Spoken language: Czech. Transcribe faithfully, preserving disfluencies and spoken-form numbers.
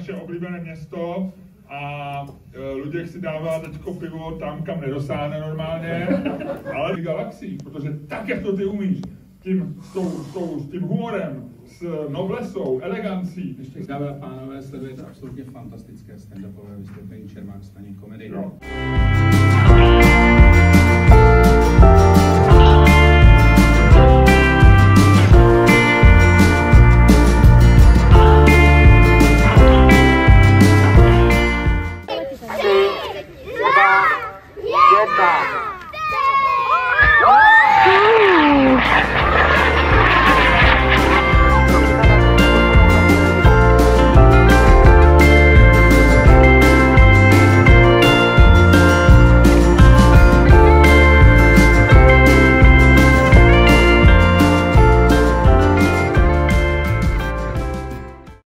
naše oblíbené město a Luděk si dává teďko pivo tam, kam nedosáhne normálně, ale v galaxii, protože tak, jak to ty umíš, tím, s, tou, s, tou, s tím humorem, s noblesou, elegancí. Ještě, dámy a pánové, sledujete absolutně fantastické stand-upové vystoupení Čermák Staněk Komedy. Jo.